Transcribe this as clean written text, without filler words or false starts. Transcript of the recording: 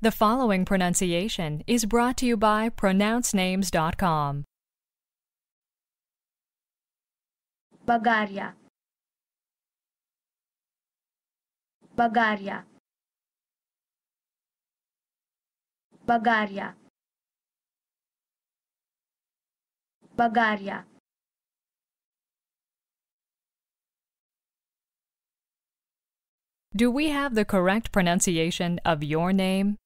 The following pronunciation is brought to you by PronounceNames.com. Bagaria, Bagaria, Bagaria, Bagaria. Do we have the correct pronunciation of your name?